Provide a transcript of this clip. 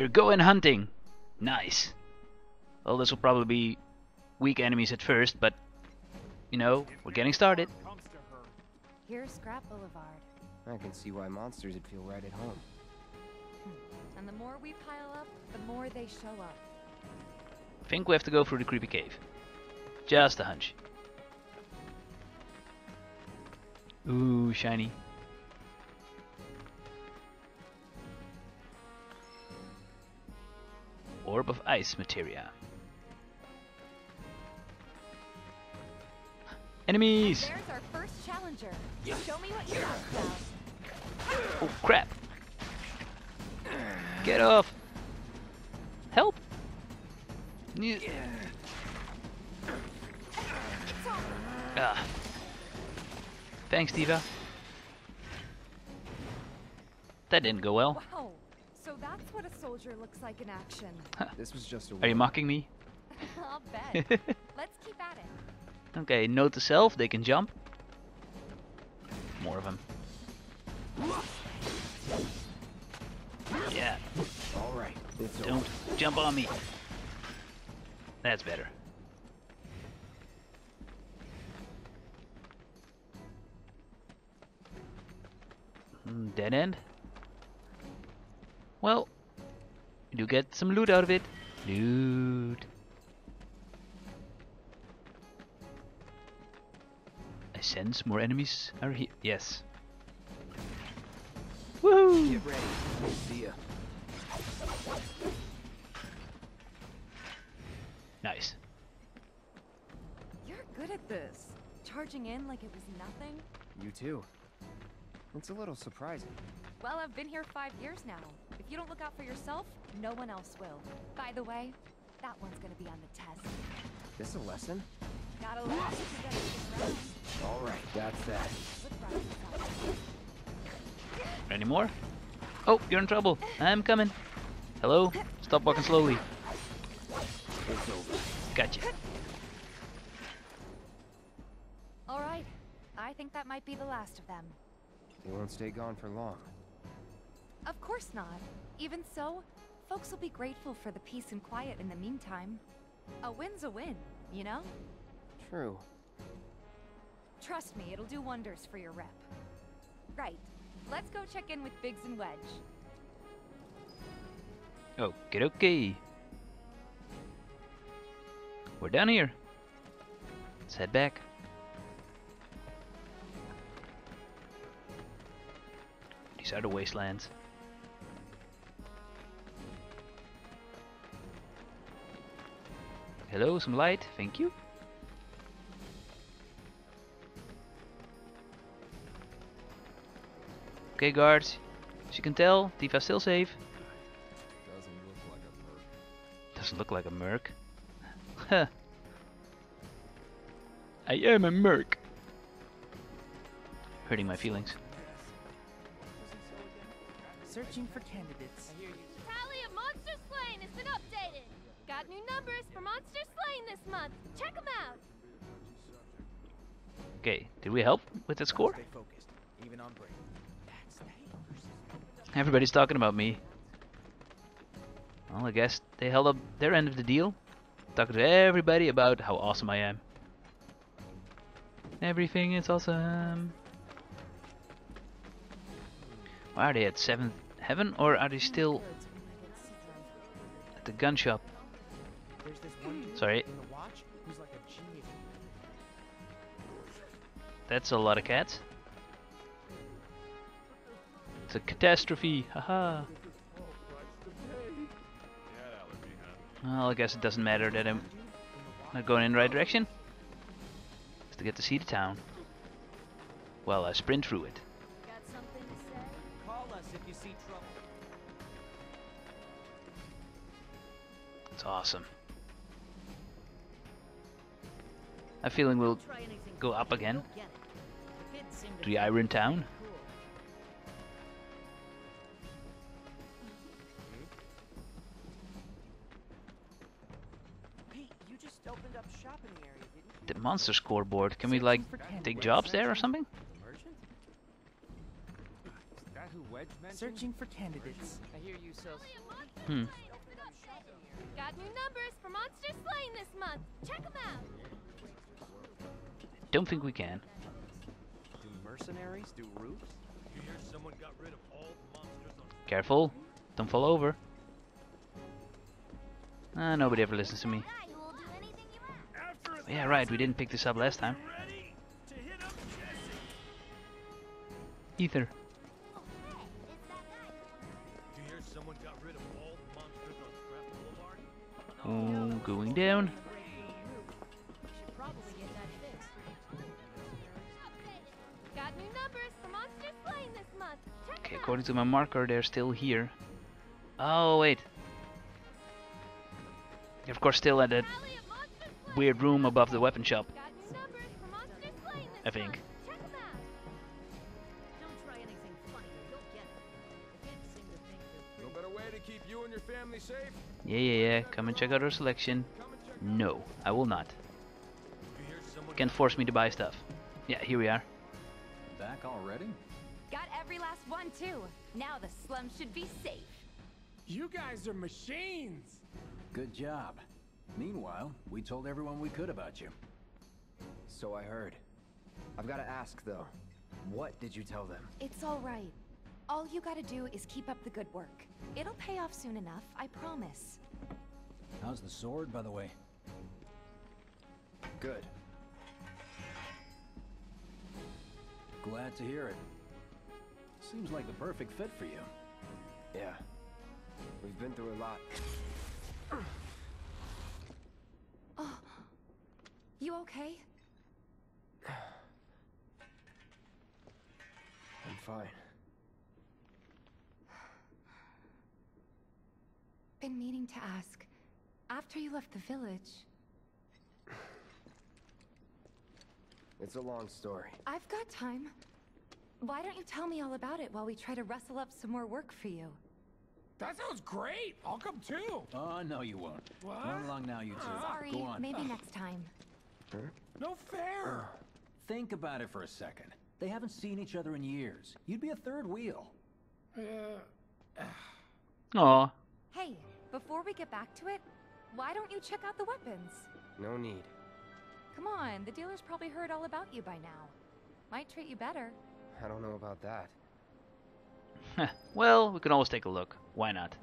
We're going hunting. Nice. Well, this will probably be weak enemies at first, but you know, we're getting started. Here's Scrap Boulevard. I can see why monsters would feel right at home. And the more we pile up, the more they show up. I think we have to go through the creepy cave. Just a hunch. Ooh, shiny. Orb of ice materia. Enemies! And there's our first challenger. Show me what you're about. Oh crap! Get off! Help! Ah. Thanks, D.Va. That didn't go well. Wow. So that's what a soldier looks like in action. This was just a war. Are you mocking me? I'll bet. Let's keep at it. Okay, note to self, they can jump. More of them. Yeah. All right. Don't jump on me. That's better. Dead end? Well, you do get some loot out of it. Loot. I sense more enemies are here. Yes. Woohoo! Get ready. We'll see ya. Nice. You're good at this. Charging in like it was nothing. You too. It's a little surprising. Well, I've been here 5 years now. If you don't look out for yourself, no one else will. By the way, that one's gonna be on the test. This a lesson? Not a lesson. All right, that's that. Any more? Oh, you're in trouble. I'm coming. Hello? Stop walking slowly. It's over. Gotcha. All right. I think that might be the last of them. They won't stay gone for long. Of course not. Even so, folks will be grateful for the peace and quiet in the meantime. A win's a win, you know? True. Trust me, it'll do wonders for your rep. Right. Let's go check in with Biggs and Wedge. Okay, okay. We're down here. Let's head back. These are the wastelands. Hello, some light, thank you. Okay, guards. As you can tell, D.Va's still safe. Doesn't look like a merc. Doesn't look like a merc. Huh. I am a merc. Hurting my feelings. Searching for candidates. Tally of monster slain has been updated. Got new numbers for monster slain this month. Check them out. Okay, did we help with the score? Everybody's talking about me. Well, I guess they held up their end of the deal. Talking to everybody about how awesome I am. Everything is awesome. Are they at 7th Heaven, or are they still at the gun shop? Sorry. That's a lot of cats. It's a catastrophe, haha. Well, I guess it doesn't matter that I'm not going in the right direction. Just to get to see the town. Well, I sprint through it. If you see trouble. That's awesome. I'm feeling we'll go up again to the Iron Town. The monster scoreboard. Can we like take jobs there or something? Searching for candidates. I hear you, so Got new numbers for monster slaying this month. Check them out. Don't think we can. Do mercenaries do roofs? You hear someone got rid of all the monsters on... Careful. Don't fall over. Nobody ever listens to me. Yeah, right. We didn't pick this up last time. Ether. Do you hear someone got rid of all the monsters on Scrap Boulevard? Oh, going down. Should probably get that fixed. Got new numbers for monster slaying this month. Okay, according to my marker, they're still here. Oh wait. They're of course still at that weird room above the weapon shop. I think. Yeah. Come and check out our selection. No, I will not. Can't force me to buy stuff. Yeah, here we are. Back already? Got every last one too. Now the slum should be safe. You guys are machines. Good job. Meanwhile, we told everyone we could about you. So I heard. I've got to ask though. What did you tell them? It's all right. All you gotta do is keep up the good work. It'll pay off soon enough, I promise. How's the sword, by the way? Good. Glad to hear it. Seems like the perfect fit for you. Yeah. We've been through a lot. Oh. You okay? I'm fine. Been meaning to ask, after you left the village... It's a long story. I've got time. Why don't you tell me all about it while we try to rustle up some more work for you? That sounds great! I'll come too! No you won't. What? Run along now, you two. Sorry, go on. Maybe next time. Huh? No fair! Think about it for a second. They haven't seen each other in years. You'd be a third wheel. Aww. Hey, before we get back to it, why don't you check out the weapons? No need. Come on, the dealer's probably heard all about you by now. Might treat you better. I don't know about that. Well, we can always take a look. Why not?